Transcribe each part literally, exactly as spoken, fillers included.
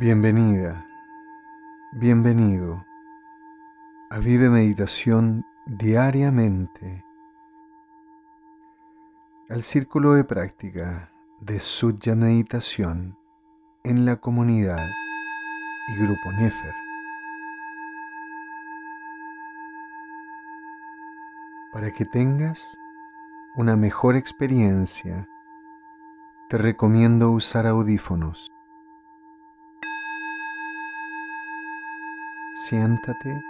Bienvenida, bienvenido a Vive Meditación Diariamente, al Círculo de Práctica de Sudja Meditación en la comunidad y Grupo Nefer. Para que tengas una mejor experiencia, te recomiendo usar audífonos. Siéntate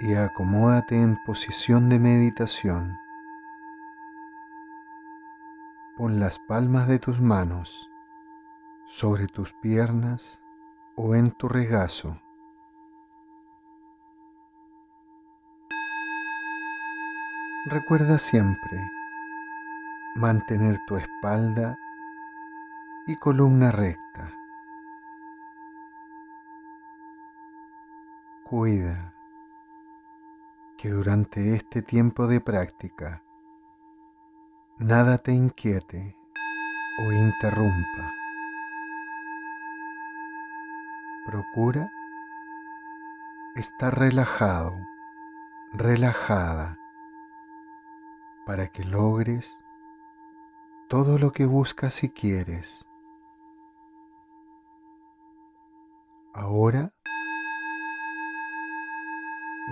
y acomódate en posición de meditación. Pon las palmas de tus manos sobre tus piernas o en tu regazo. Recuerda siempre mantener tu espalda y columna recta. Cuida que durante este tiempo de práctica nada te inquiete o interrumpa. Procura estar relajado, relajada, para que logres todo lo que buscas y quieres. Ahora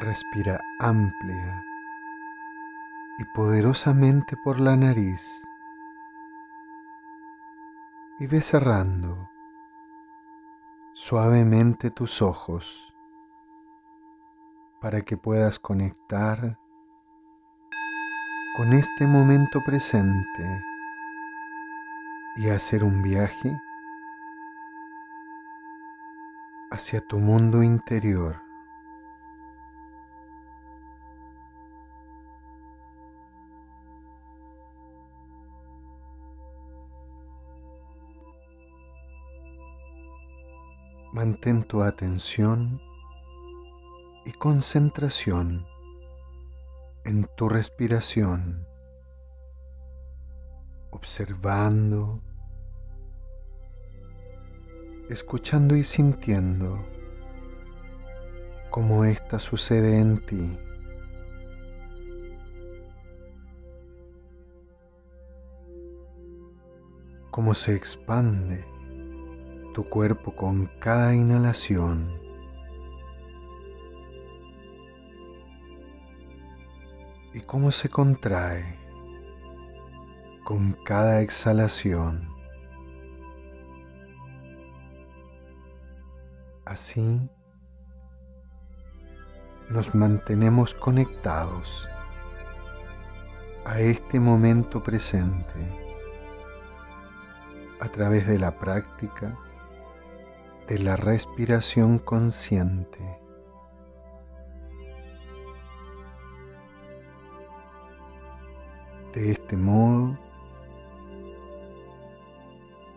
respira amplia y poderosamente por la nariz y ve cerrando suavemente tus ojos para que puedas conectar con este momento presente y hacer un viaje hacia tu mundo interior. Mantén tu atención y concentración en tu respiración, observando, escuchando y sintiendo cómo ésta sucede en ti. Cómo se expande tu cuerpo con cada inhalación. Y cómo se contrae con cada exhalación. Así nos mantenemos conectados a este momento presente a través de la práctica de la respiración consciente. De este modo,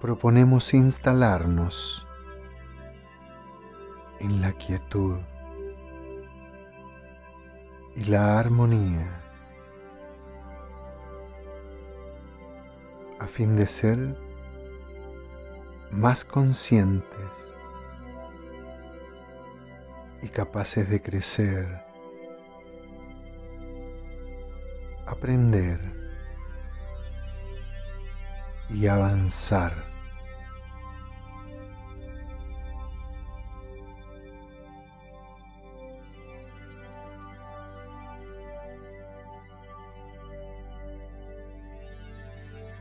proponemos instalarnos en la quietud y la armonía, a fin de ser más conscientes y capaces de crecer, aprender y avanzar.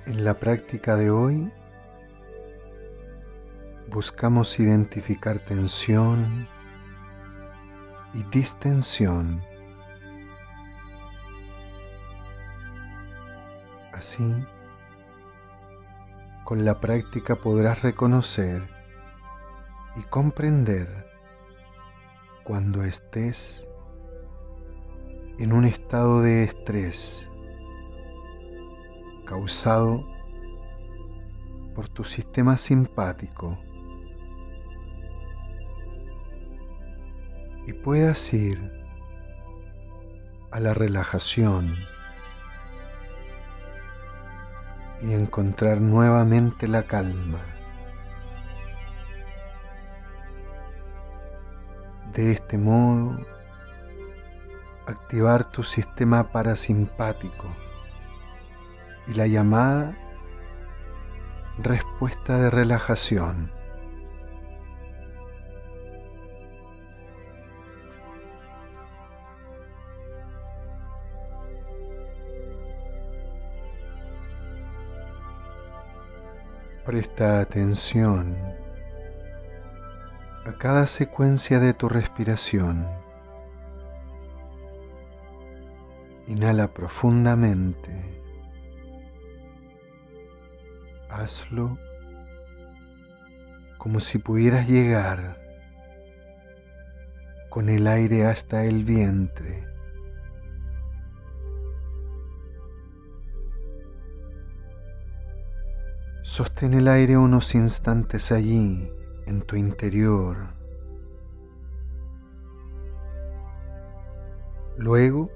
En la práctica de hoy buscamos identificar tensión y distensión. Así, con la práctica podrás reconocer y comprender cuando estés en un estado de estrés causado por tu sistema simpático, y puedas ir a la relajación y encontrar nuevamente la calma. De este modo, activar tu sistema parasimpático y la llamada respuesta de relajación. Presta atención a cada secuencia de tu respiración. Inhala profundamente. Hazlo como si pudieras llegar con el aire hasta el vientre. Sostén el aire unos instantes allí, en tu interior. Luego,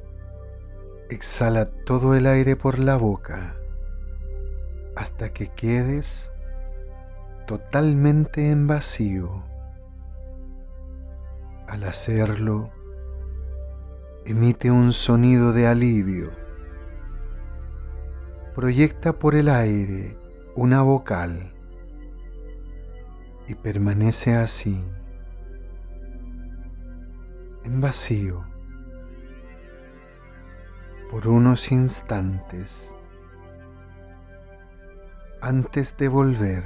exhala todo el aire por la boca, hasta que quedes totalmente en vacío. Al hacerlo, emite un sonido de alivio. Proyecta por el aire una vocal y permanece así, en vacío, por unos instantes, antes de volver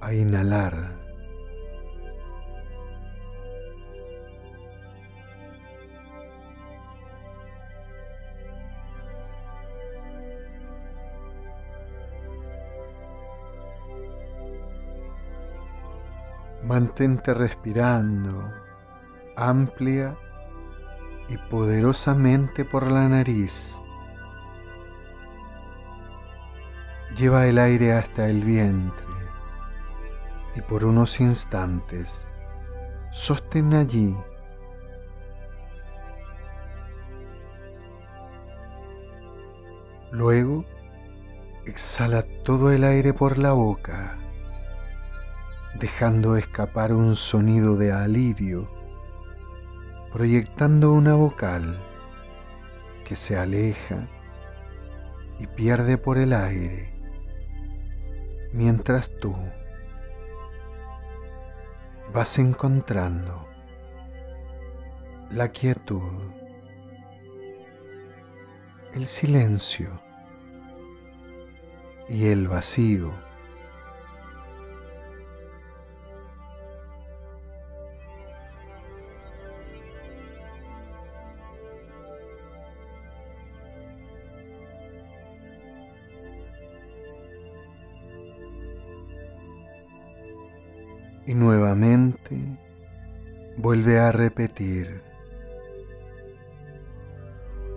a inhalar. Mantente respirando amplia y poderosamente por la nariz. Lleva el aire hasta el vientre y por unos instantes sostén allí. Luego, exhala todo el aire por la boca, dejando escapar un sonido de alivio, proyectando una vocal que se aleja y pierde por el aire, mientras tú vas encontrando la quietud, el silencio y el vacío. Y nuevamente vuelve a repetir.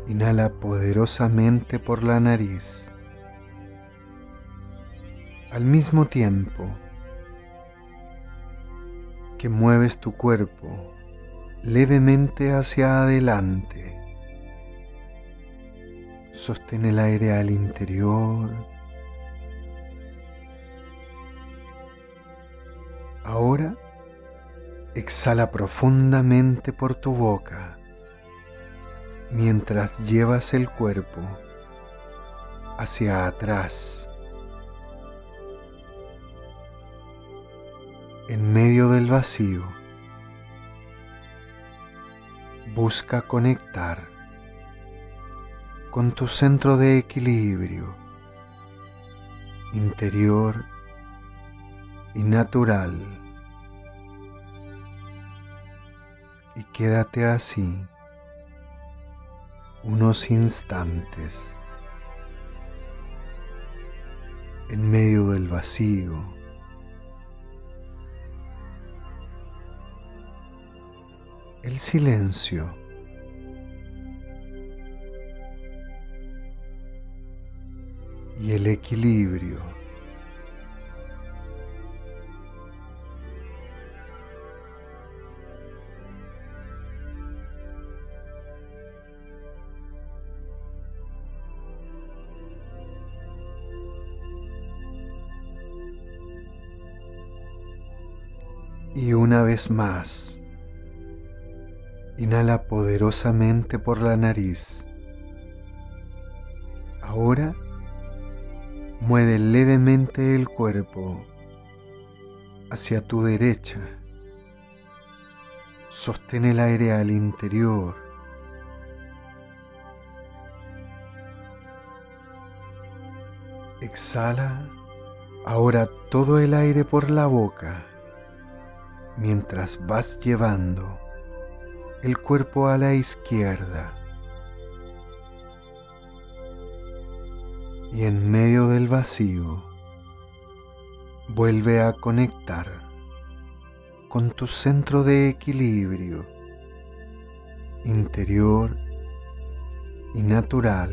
Inhala poderosamente por la nariz. Al mismo tiempo que mueves tu cuerpo levemente hacia adelante, sostén el aire al interior. Ahora, exhala profundamente por tu boca, mientras llevas el cuerpo hacia atrás. En medio del vacío, busca conectar con tu centro de equilibrio interior y natural, y quédate así unos instantes en medio del vacío. El silencio y el equilibrio. Y una vez más, Inhala poderosamente por la nariz. Ahora, mueve levemente el cuerpo hacia tu derecha. Sostén el aire al interior. Exhala ahora todo el aire por la boca, mientras vas llevando el cuerpo a la izquierda. Y en medio del vacío, vuelve a conectar con tu centro de equilibrio interior y natural.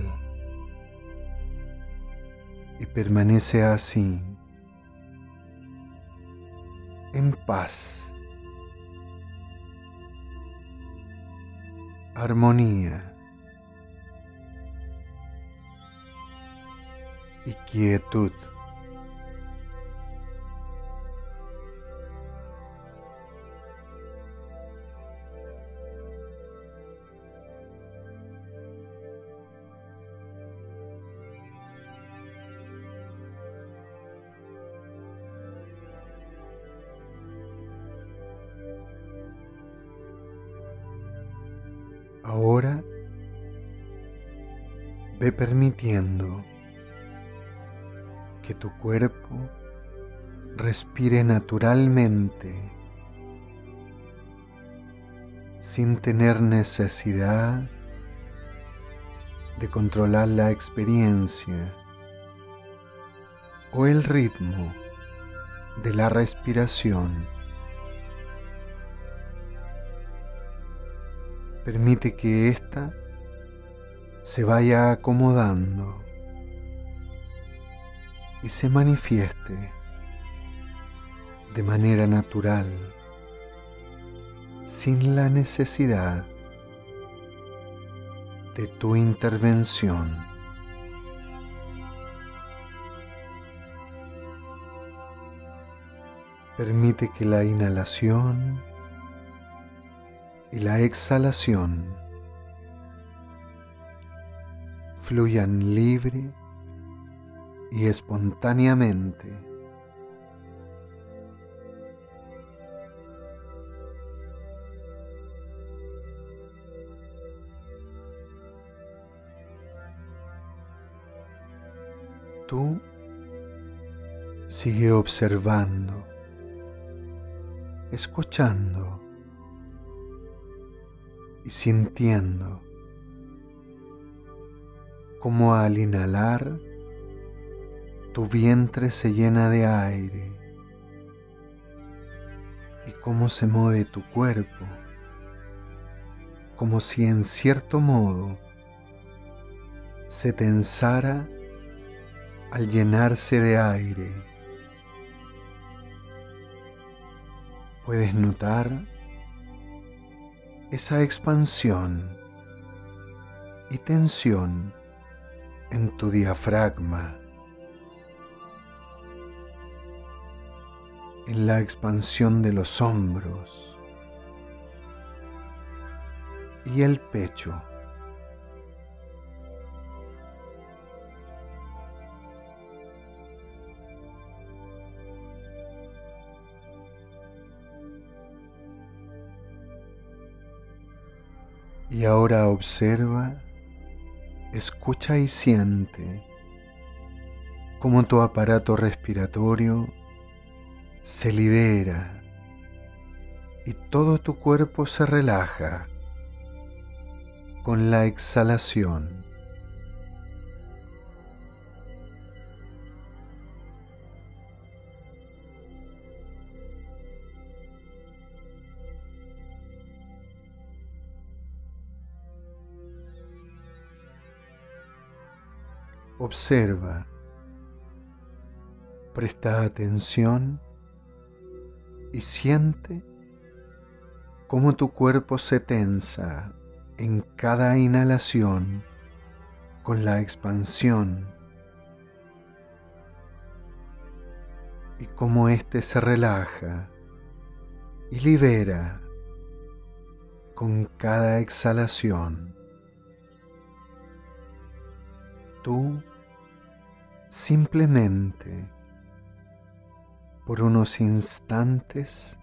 Y permanece así, en paz, armonía y quietud. Ahora ve permitiendo que tu cuerpo respire naturalmente, sin tener necesidad de controlar la experiencia o el ritmo de la respiración. Permite que ésta se vaya acomodando y se manifieste de manera natural, sin la necesidad de tu intervención. Permite que la inhalación y la exhalación fluyan libre y espontáneamente. Tú sigue observando, escuchando y sintiendo cómo al inhalar tu vientre se llena de aire y cómo se mueve tu cuerpo, como si en cierto modo se tensara al llenarse de aire. Puedes notar esa expansión y tensión en tu diafragma. En la expansión de los hombros y el pecho. Y ahora observa, escucha y siente cómo tu aparato respiratorio se libera y todo tu cuerpo se relaja con la exhalación. Observa, presta atención y siente cómo tu cuerpo se tensa en cada inhalación con la expansión y cómo éste se relaja y libera con cada exhalación. Tú simplemente por unos instantes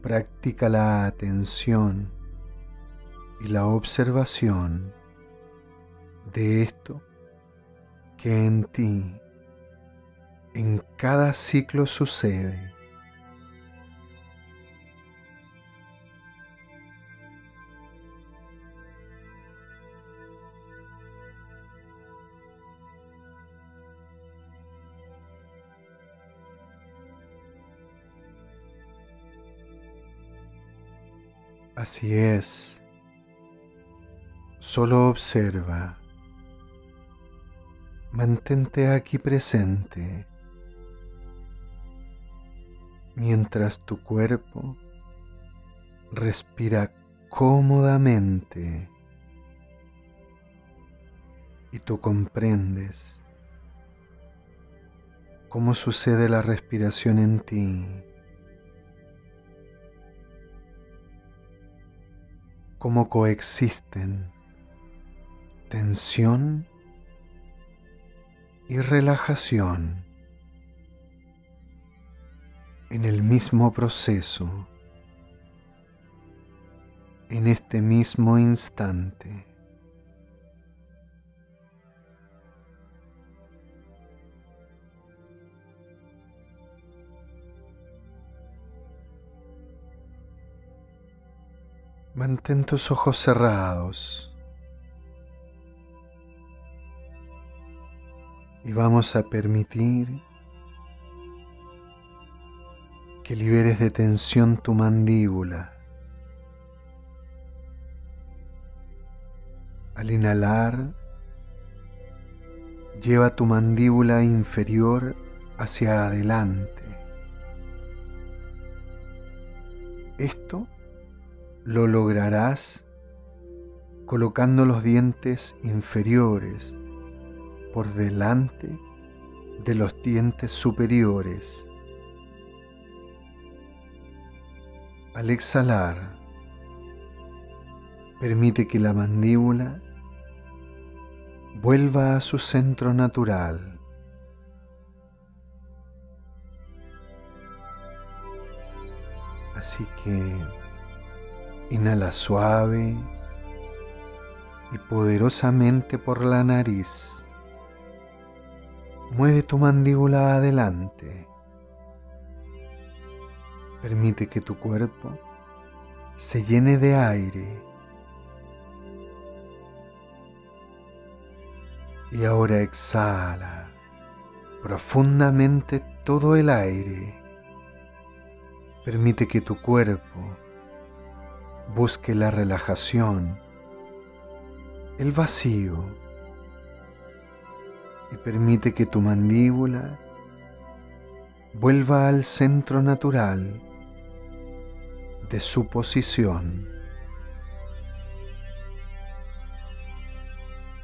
practica la atención y la observación de esto que en ti en cada ciclo sucede. Así es, solo observa, mantente aquí presente, mientras tu cuerpo respira cómodamente y tú comprendes cómo sucede la respiración en ti. Cómo coexisten tensión y relajación en el mismo proceso, en este mismo instante. Mantén tus ojos cerrados y vamos a permitir que liberes de tensión tu mandíbula. Al inhalar, lleva tu mandíbula inferior hacia adelante. Esto lo lograrás colocando los dientes inferiores por delante de los dientes superiores. Al exhalar, permite que la mandíbula vuelva a su centro natural. Así que inhala suave y poderosamente por la nariz. Mueve tu mandíbula adelante. Permite que tu cuerpo se llene de aire. Y ahora exhala profundamente todo el aire. Permite que tu cuerpo busque la relajación, el vacío, y permite que tu mandíbula vuelva al centro natural de su posición.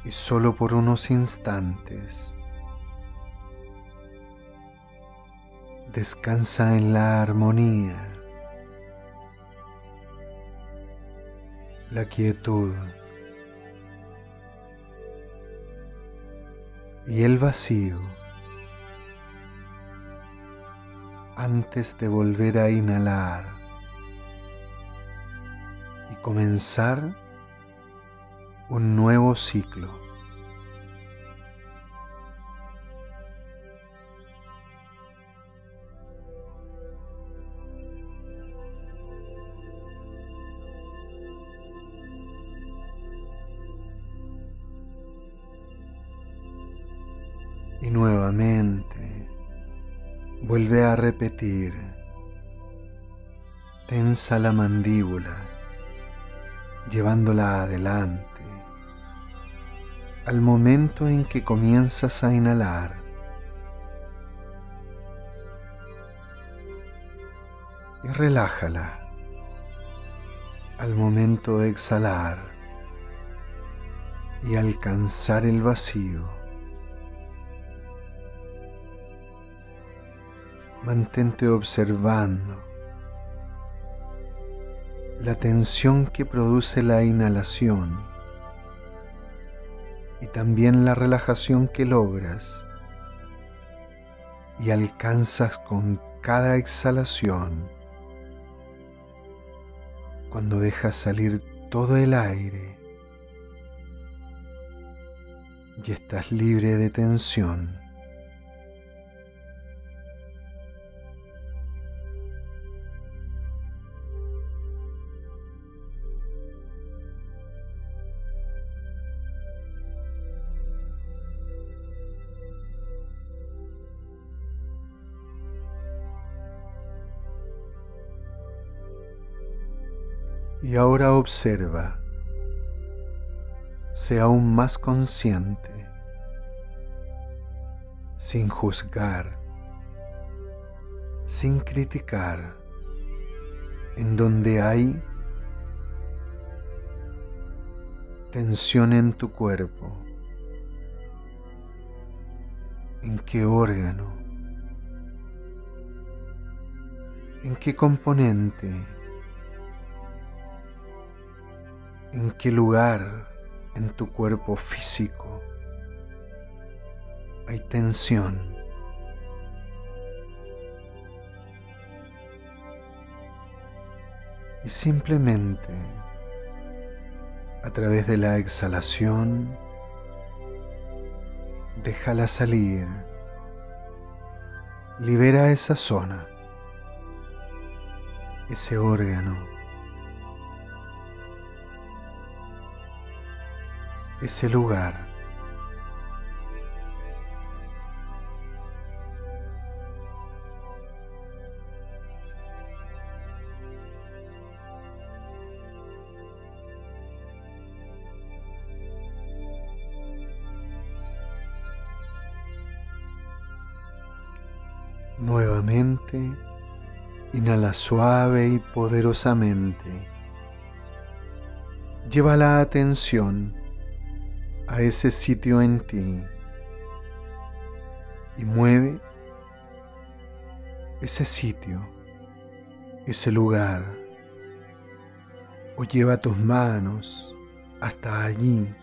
Y solo por unos instantes, descansa en la armonía, la quietud y el vacío antes de volver a inhalar y comenzar un nuevo ciclo. Nuevamente, vuelve a repetir, tensa la mandíbula, llevándola adelante, al momento en que comienzas a inhalar. Y relájala, al momento de exhalar y alcanzar el vacío. Mantente observando la tensión que produce la inhalación y también la relajación que logras y alcanzas con cada exhalación cuando dejas salir todo el aire y estás libre de tensión. Y ahora observa, sé aún más consciente, sin juzgar, sin criticar, en donde hay tensión en tu cuerpo, en qué órgano, en qué componente, en qué lugar en tu cuerpo físico hay tensión. Y simplemente a través de la exhalación déjala salir, libera esa zona, ese órgano, ese lugar. Nuevamente, inhala suave y poderosamente. Lleva la atención a ese sitio en ti y mueve ese sitio, ese lugar, o lleva tus manos hasta allí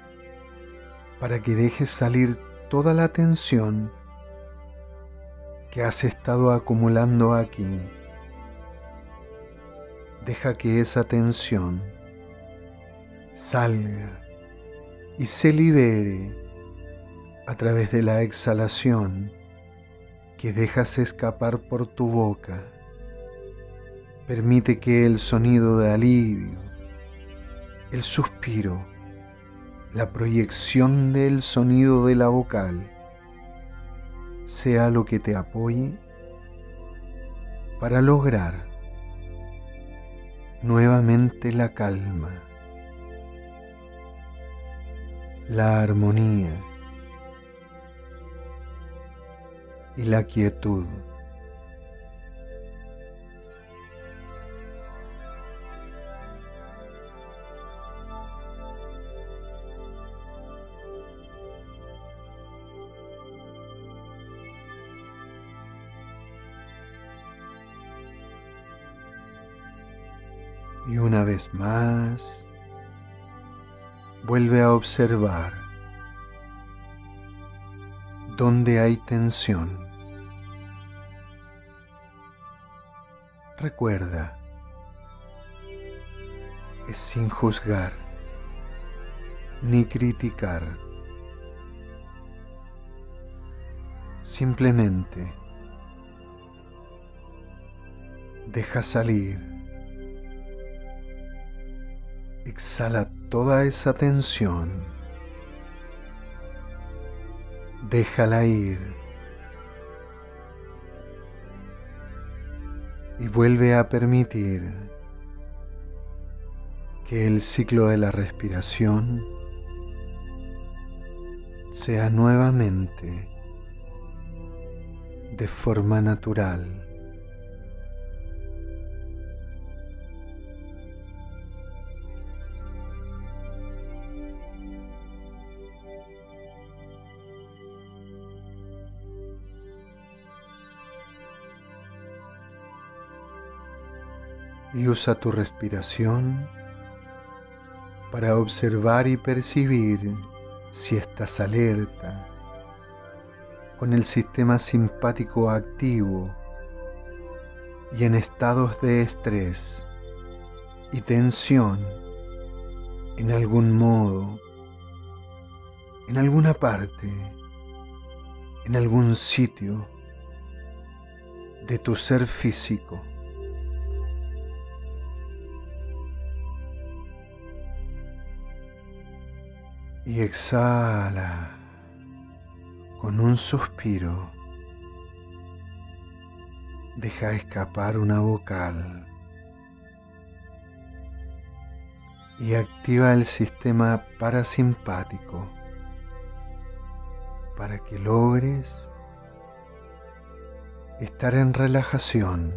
para que dejes salir toda la tensión que has estado acumulando aquí. Deja que esa tensión salga y se libere a través de la exhalación que dejas escapar por tu boca. Permite que el sonido de alivio, el suspiro, la proyección del sonido de la vocal sea lo que te apoye para lograr nuevamente la calma, la armonía y la quietud. Y una vez más, vuelve a observar dónde hay tensión. Recuerda, es sin juzgar ni criticar. Simplemente deja salir. Exhala toda esa tensión, déjala ir y vuelve a permitir que el ciclo de la respiración sea nuevamente de forma natural. y usa tu respiración para observar y percibir si estás alerta, con el sistema simpático activo y en estados de estrés y tensión en algún modo, en alguna parte, en algún sitio de tu ser físico. Y exhala con un suspiro. Deja escapar una vocal y activa el sistema parasimpático para que logres estar en relajación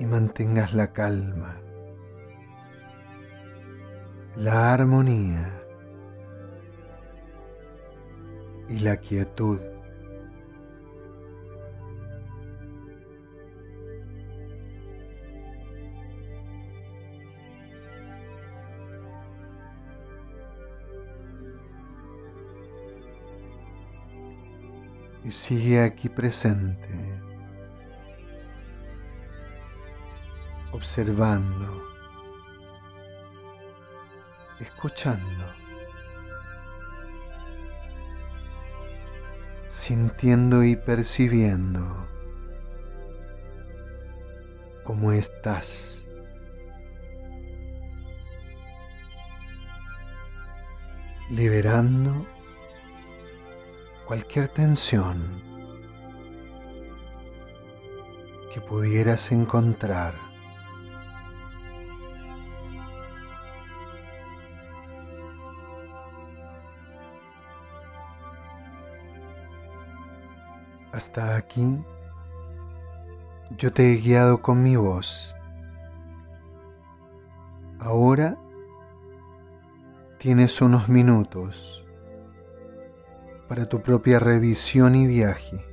y mantengas la calma, la armonía y la quietud. Y sigue aquí presente, observando, escuchando, sintiendo y percibiendo cómo estás. Liberando cualquier tensión que pudieras encontrar. Hasta aquí yo te he guiado con mi voz. Ahora tienes unos minutos para tu propia revisión y viaje.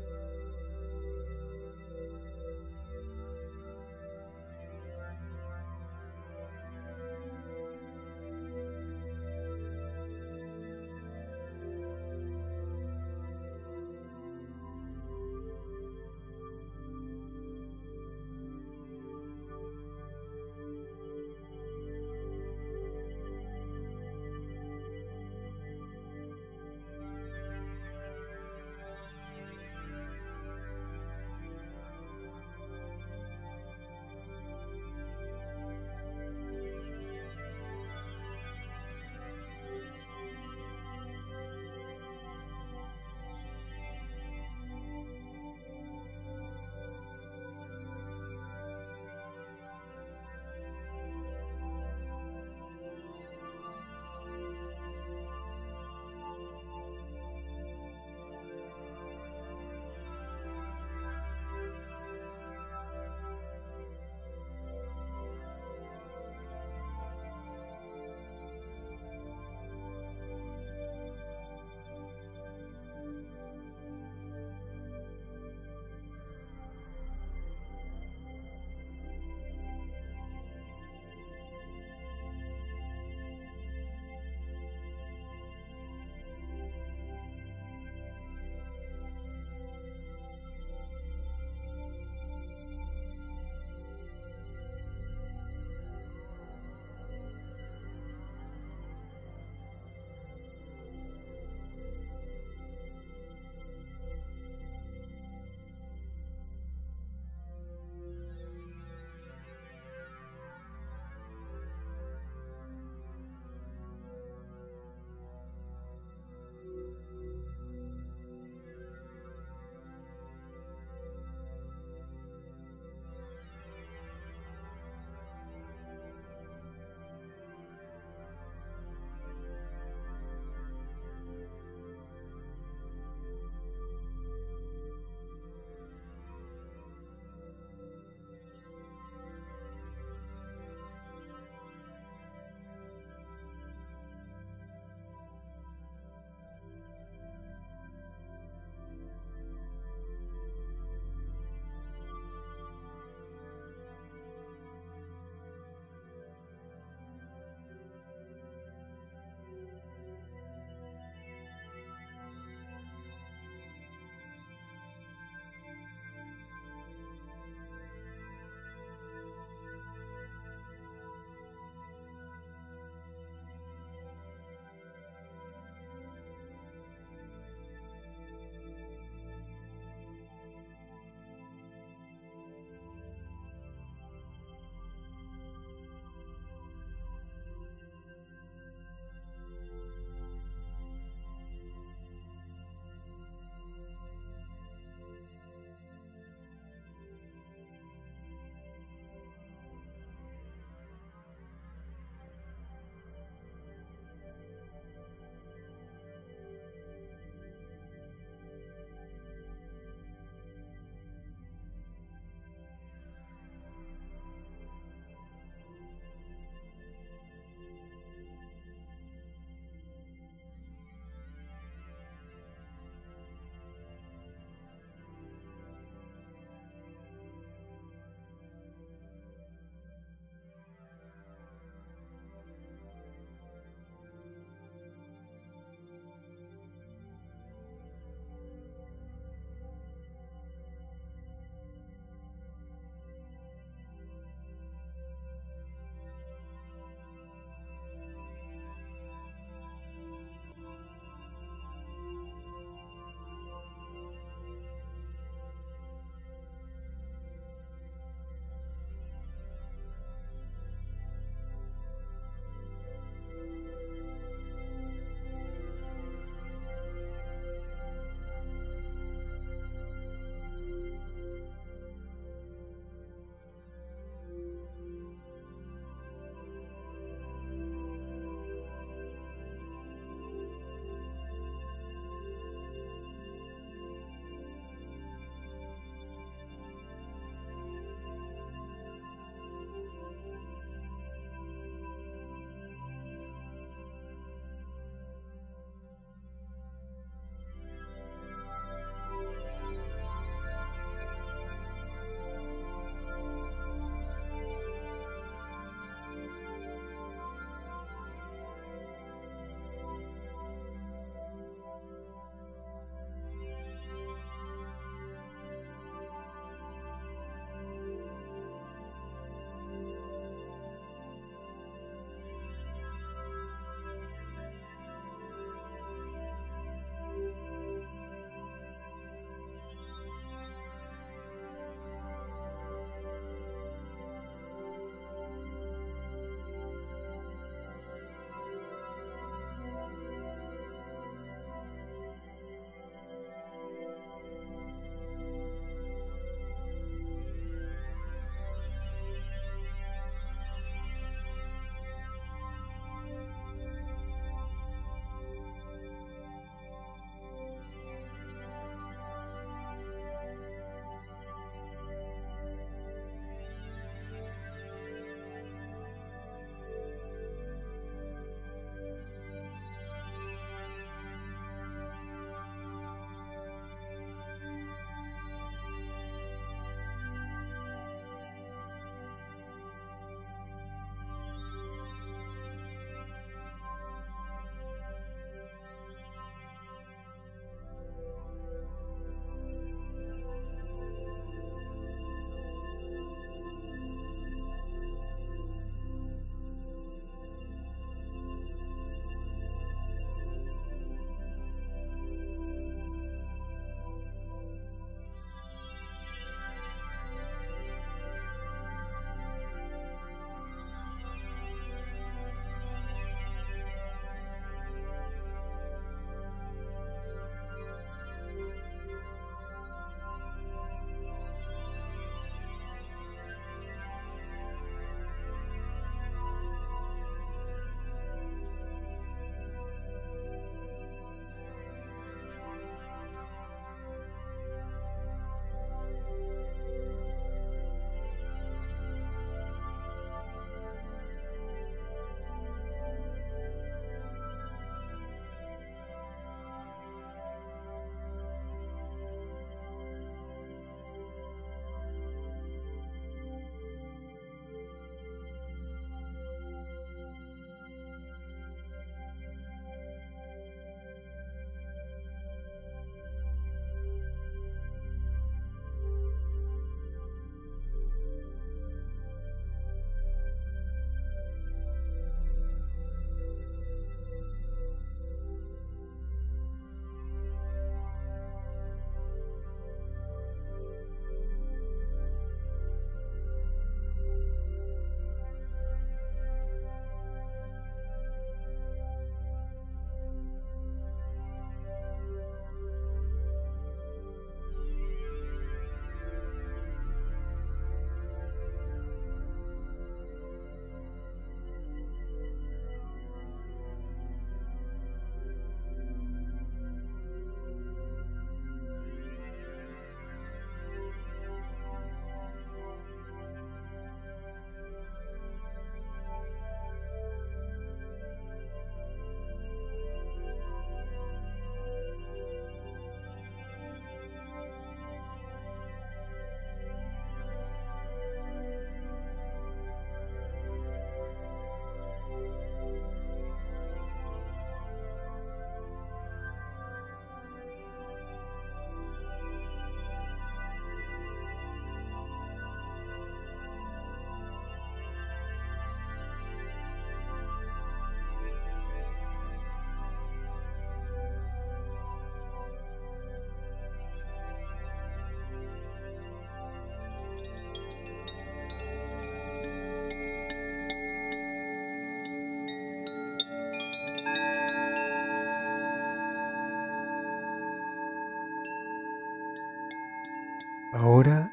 Ahora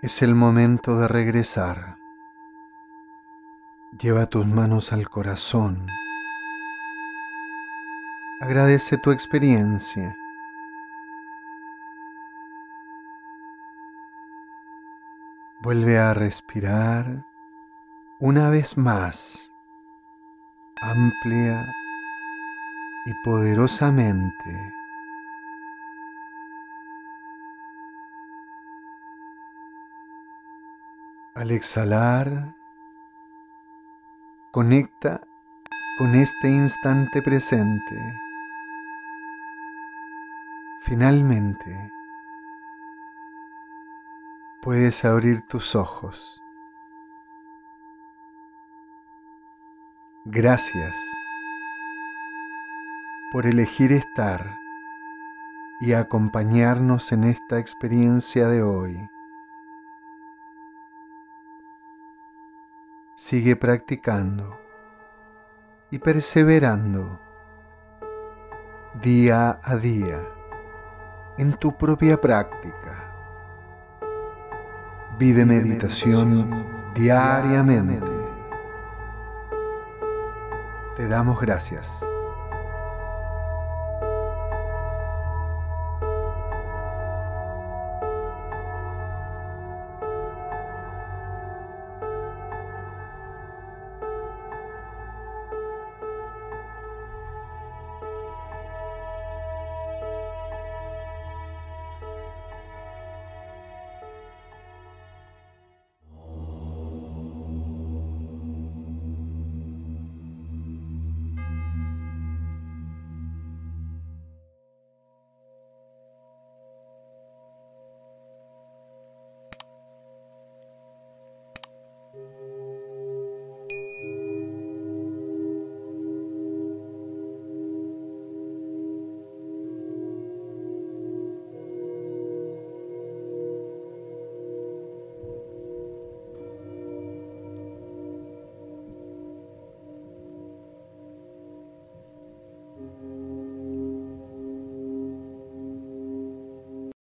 es el momento de regresar. Lleva tus manos al corazón. Agradece tu experiencia. Vuelve a respirar una vez más, amplia y poderosamente. Al exhalar, conecta con este instante presente. Finalmente, puedes abrir tus ojos. Gracias por elegir estar y acompañarnos en esta experiencia de hoy. Sigue practicando y perseverando día a día en tu propia práctica. Vive meditación diariamente. Te damos gracias.